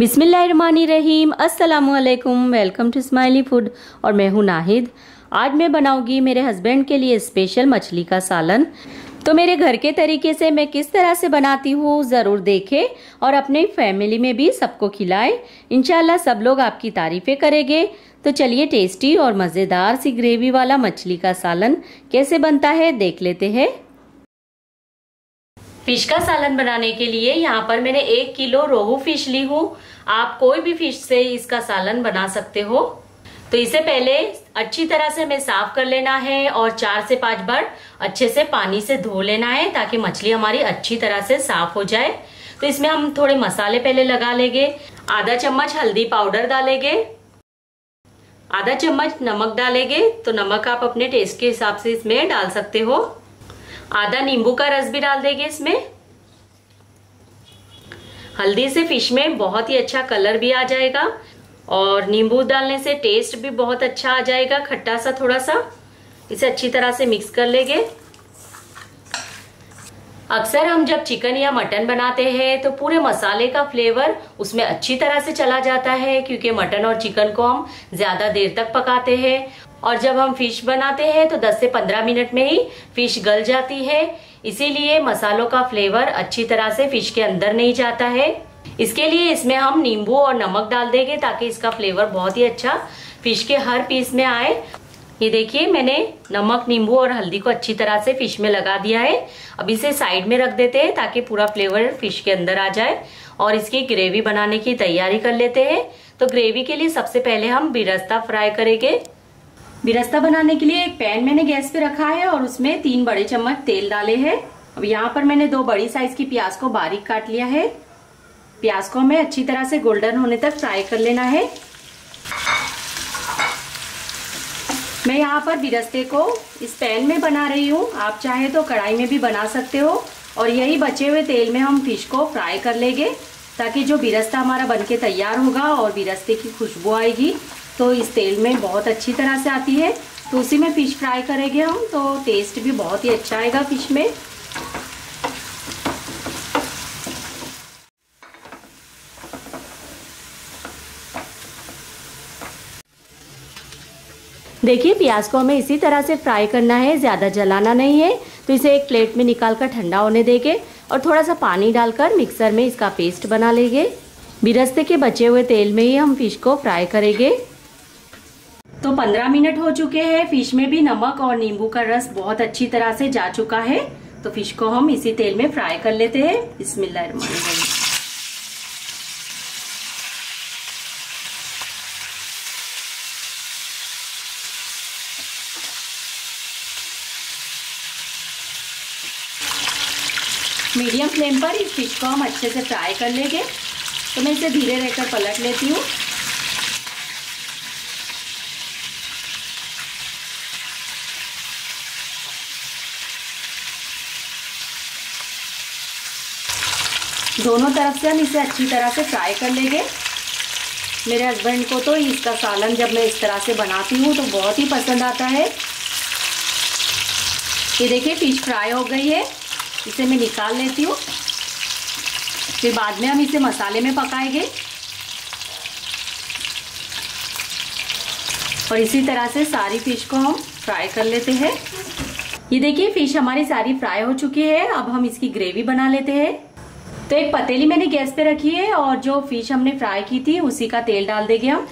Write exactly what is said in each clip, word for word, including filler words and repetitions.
बिस्मिल्लाहिर्रहमानिर्रहीम, अस्सलामुअलैकुम। Welcome to smiley food और मैं हूँ नाहिद। आज मैं बनाऊंगी मेरे हस्बैंड के लिए स्पेशल मछली का सालन। तो मेरे घर के तरीके से मैं किस तरह से बनाती हूँ ज़रूर देखें और अपने फैमिली में भी सबको खिलाएं। इंशाल्लाह सब लोग आपकी तारीफ़ें करेंगे। तो चलिए टेस्टी और मज़ेदार सी ग्रेवी वाला मछली का सालन कैसे बनता है देख लेते हैं। फिश का सालन बनाने के लिए यहाँ पर मैंने एक किलो रोहू फिश ली हूँ। आप कोई भी फिश से इसका सालन बना सकते हो। तो इसे पहले अच्छी तरह से हमें साफ कर लेना है और चार से पांच बार अच्छे से पानी से धो लेना है ताकि मछली हमारी अच्छी तरह से साफ हो जाए। तो इसमें हम थोड़े मसाले पहले लगा लेंगे। आधा चम्मच हल्दी पाउडर डालेंगे, आधा चम्मच नमक डालेंगे। तो नमक आप अपने टेस्ट के हिसाब से इसमें डाल सकते हो। आधा नींबू का रस भी डाल देंगे इसमें। हल्दी से फिश में बहुत ही अच्छा कलर भी आ जाएगा और नींबू डालने से टेस्ट भी बहुत अच्छा आ जाएगा, खट्टा सा थोड़ा सा। इसे अच्छी तरह से मिक्स कर लेंगे। अक्सर हम जब चिकन या मटन बनाते हैं तो पूरे मसाले का फ्लेवर उसमें अच्छी तरह से चला जाता है, क्योंकि मटन और चिकन को हम ज्यादा देर तक पकाते हैं और जब हम फिश बनाते हैं तो दस से पंद्रह मिनट में ही फिश गल जाती है। इसीलिए मसालों का फ्लेवर अच्छी तरह से फिश के अंदर नहीं जाता है। इसके लिए इसमें हम नींबू और नमक डाल देंगे ताकि इसका फ्लेवर बहुत ही अच्छा फिश के हर पीस में आए। ये देखिए मैंने नमक, नींबू और हल्दी को अच्छी तरह से फिश में लगा दिया है। अब इसे साइड में रख देते हैं ताकि पूरा फ्लेवर फिश के अंदर आ जाए और इसकी ग्रेवी बनाने की तैयारी कर लेते हैं। तो ग्रेवी के लिए सबसे पहले हम बिरस्ता फ्राई करेंगे। बिरस्ता बनाने के लिए एक पैन मैंने गैस पे रखा है और उसमें तीन बड़े चम्मच तेल डाले हैं। अब यहाँ पर मैंने दो बड़ी साइज की प्याज को बारीक काट लिया है। प्याज को हमें अच्छी तरह से गोल्डन होने तक फ्राई कर लेना है। मैं यहाँ पर बिरस्ते को इस पैन में बना रही हूँ, आप चाहे तो कढ़ाई में भी बना सकते हो। और यही बचे हुए तेल में हम फिश को फ्राई कर लेंगे ताकि जो बिरस्ता हमारा बनके तैयार होगा और बिरस्ते की खुशबू आएगी तो इस तेल में बहुत अच्छी तरह से आती है। तो उसी में फिश फ्राई करेंगे हम, तो टेस्ट भी बहुत ही अच्छा आएगा फिश में। देखिए प्याज को हमें इसी तरह से फ्राई करना है, ज़्यादा जलाना नहीं है। तो इसे एक प्लेट में निकाल कर ठंडा होने देंगे और थोड़ा सा पानी डालकर मिक्सर में इसका पेस्ट बना लेंगे। बिरस्ते के बचे हुए तेल में ही हम फिश को फ्राई करेंगे। तो पंद्रह मिनट हो चुके हैं, फिश में भी नमक और नींबू का रस बहुत अच्छी तरह से जा चुका है। तो फिश को हम इसी तेल में फ्राई कर लेते हैं। बिस्मिल्लाहिर्रहमानिर्रहीम। मीडियम फ्लेम पर इस फिश को हम अच्छे से फ्राई कर लेंगे। तो मैं इसे धीरे रहकर पलट लेती हूँ। दोनों तरफ से हम इसे अच्छी तरह से फ्राई कर लेंगे। मेरे हस्बैंड को तो इसका सालन जब मैं इस तरह से बनाती हूँ तो बहुत ही पसंद आता है। ये देखिए फिश फ्राई हो गई है, इसे मैं निकाल लेती हूँ। फिर बाद में हम इसे मसाले में पकाएंगे और इसी तरह से सारी फिश को हम फ्राई कर लेते हैं। ये देखिए फिश हमारी सारी फ्राई हो चुकी है। अब हम इसकी ग्रेवी बना लेते हैं। तो एक पतीली मैंने गैस पे रखी है और जो फिश हमने फ्राई की थी उसी का तेल डाल देंगे हम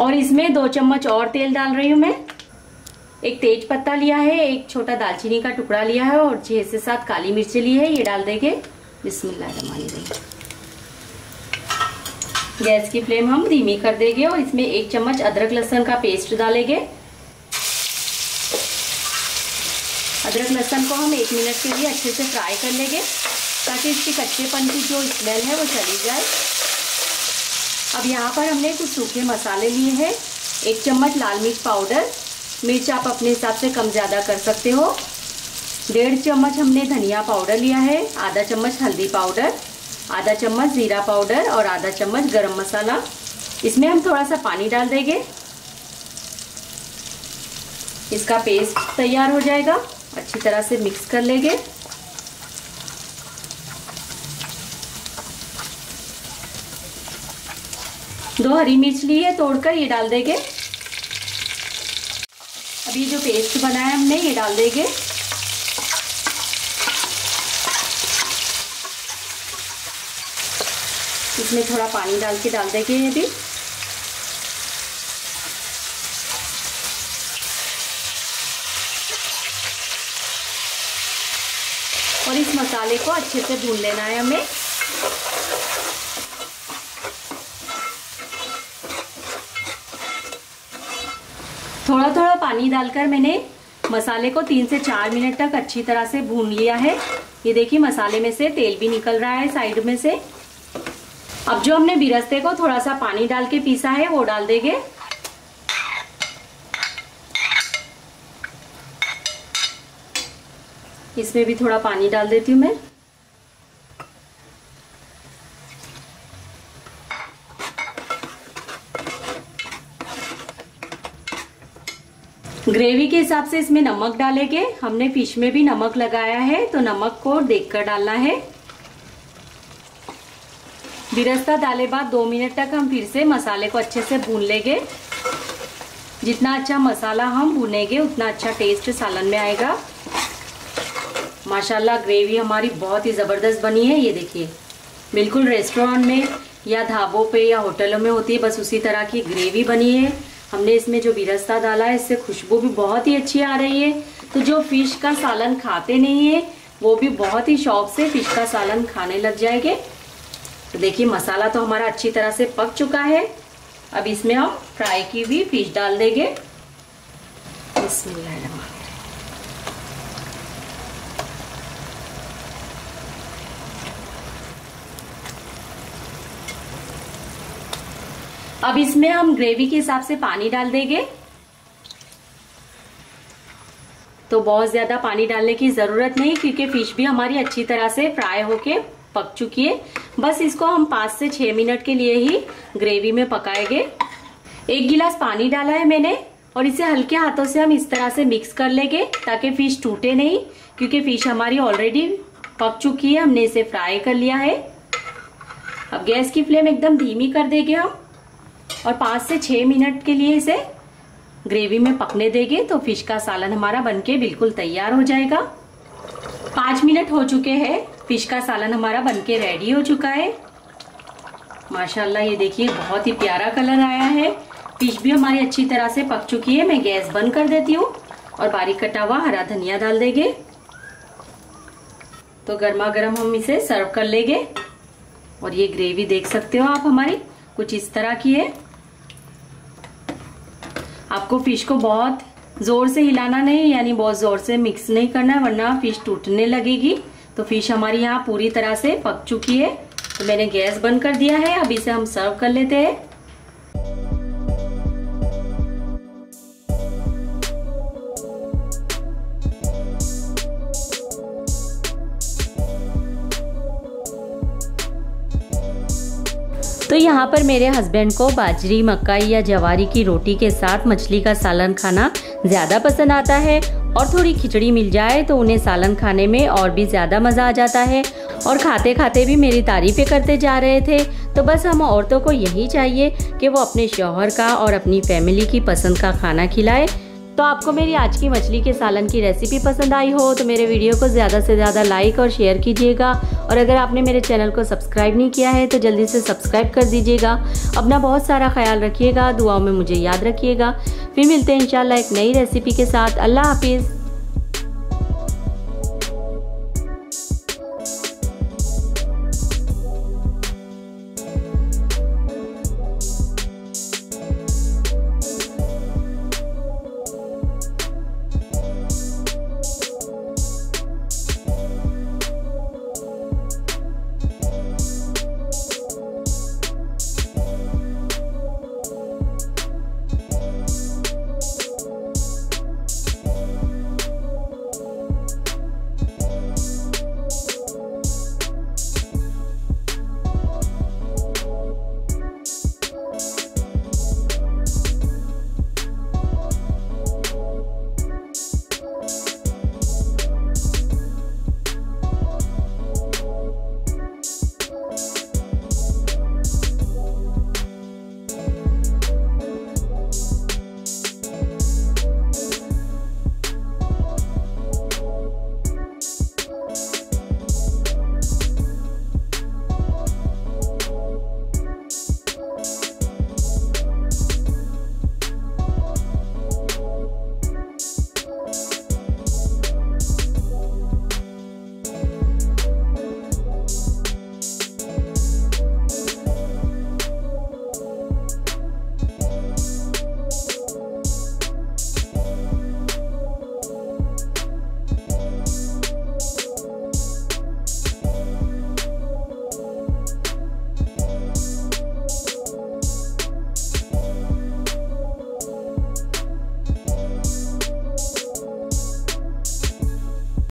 और इसमें दो चम्मच और तेल डाल रही हूँ मैं। एक तेज पत्ता लिया है, एक छोटा दालचीनी का टुकड़ा लिया है और छह से सात काली मिर्ची ली है, ये डाल देंगे। बिस्मिल्लाहिर्रहमानिर्रहीम। गैस की फ्लेम हम धीमी कर देंगे और इसमें एक चम्मच अदरक लहसुन का पेस्ट डालेंगे। अदरक लहसुन को हम एक मिनट के लिए अच्छे से फ्राई कर लेंगे ताकि इसकी कच्चेपन की जो स्मेल है वो चली जाए। अब यहाँ पर हमने कुछ सूखे मसाले लिए हैं। एक चम्मच लाल मिर्च पाउडर, मिर्च आप अपने हिसाब से कम ज़्यादा कर सकते हो। डेढ़ चम्मच हमने धनिया पाउडर लिया है, आधा चम्मच हल्दी पाउडर, आधा चम्मच जीरा पाउडर और आधा चम्मच गरम मसाला। इसमें हम थोड़ा सा पानी डाल देंगे, इसका पेस्ट तैयार हो जाएगा। अच्छी तरह से मिक्स कर लेंगे। दो हरी मिर्च ली है तोड़कर, ये डाल देंगे। अब ये जो पेस्ट बनाया है हमने ये डाल देंगे। इसमें थोड़ा पानी डाल के डाल देंगे ये भी। और इस मसाले को अच्छे से भून लेना है हमें। थोड़ा थोड़ा पानी डालकर मैंने मसाले को तीन से चार मिनट तक अच्छी तरह से भून लिया है। ये देखिए मसाले में से तेल भी निकल रहा है साइड में से। अब जो हमने बिरस्ते को थोड़ा सा पानी डाल के पीसा है वो डाल देंगे। इसमें भी थोड़ा पानी डाल देती हूँ मैं। ग्रेवी के हिसाब से इसमें नमक डालेंगे। हमने फिश में भी नमक लगाया है तो नमक को देखकर डालना है। बिरस्ता डाले बाद दो मिनट तक हम फिर से मसाले को अच्छे से भून लेंगे। जितना अच्छा मसाला हम भूनेंगे उतना अच्छा टेस्ट सालन में आएगा। माशाल्लाह ग्रेवी हमारी बहुत ही ज़बरदस्त बनी है। ये देखिए बिल्कुल रेस्टोरेंट में या ढाबों पे या होटलों में होती है बस उसी तरह की ग्रेवी बनी है। हमने इसमें जो बिरस्ता डाला है इससे खुशबू भी बहुत ही अच्छी आ रही है। तो जो फिश का सालन खाते नहीं है वो भी बहुत ही शौक से फिश का सालन खाने लग जाएंगे। तो देखिए मसाला तो हमारा अच्छी तरह से पक चुका है। अब इसमें हम फ्राई की हुई फिश डाल देंगे। बिस्मिल्लाह। अब इसमें हम ग्रेवी के हिसाब से पानी डाल देंगे। तो बहुत ज्यादा पानी डालने की जरूरत नहीं क्योंकि फिश भी हमारी अच्छी तरह से फ्राई होके पक चुकी है। बस इसको हम पाँच से छह मिनट के लिए ही ग्रेवी में पकाएंगे। एक गिलास पानी डाला है मैंने और इसे हल्के हाथों से हम इस तरह से मिक्स कर लेंगे ताकि फिश टूटे नहीं क्योंकि फिश हमारी ऑलरेडी पक चुकी है। हमने इसे फ्राई कर लिया है। अब गैस की फ्लेम एकदम धीमी कर देंगे हम और पाँच से छः मिनट के लिए इसे ग्रेवी में पकने देंगे। तो फिश का सालन हमारा बनके बिल्कुल तैयार हो जाएगा। पाँच मिनट हो चुके हैं, फिश का सालन हमारा बनके रेडी हो चुका है। माशाल्लाह ये देखिए बहुत ही प्यारा कलर आया है। फिश भी हमारी अच्छी तरह से पक चुकी है। मैं गैस बंद कर देती हूँ और बारीक कटा हुआ हरा धनिया डाल देंगे। तो गर्मा गर्म हम इसे सर्व कर लेंगे। और ये ग्रेवी देख सकते हो आप हमारी कुछ इस तरह की है। आपको फिश को बहुत जोर से हिलाना नहीं यानी बहुत जोर से मिक्स नहीं करना है वरना फिश टूटने लगेगी। तो फिश हमारी यहाँ पूरी तरह से पक चुकी है। तो मैंने गैस बंद कर दिया है। अब इसे हम सर्व कर लेते हैं। तो यहाँ पर मेरे हस्बैंड को बाजरी, मकई या जवारी की रोटी के साथ मछली का सालन खाना ज़्यादा पसंद आता है और थोड़ी खिचड़ी मिल जाए तो उन्हें सालन खाने में और भी ज़्यादा मज़ा आ जाता है। और खाते खाते भी मेरी तारीफ़ें करते जा रहे थे। तो बस हम औरतों को यही चाहिए कि वो अपने शौहर का और अपनी फैमिली की पसंद का खाना खिलाए। तो आपको मेरी आज की मछली के सालन की रेसिपी पसंद आई हो तो मेरे वीडियो को ज़्यादा से ज़्यादा लाइक और शेयर कीजिएगा। और अगर आपने मेरे चैनल को सब्सक्राइब नहीं किया है तो जल्दी से सब्सक्राइब कर दीजिएगा। अपना बहुत सारा ख्याल रखिएगा, दुआओं में मुझे याद रखिएगा। फिर मिलते हैं इंशाल्लाह एक नई रेसिपी के साथ। अल्लाह हाफिज़।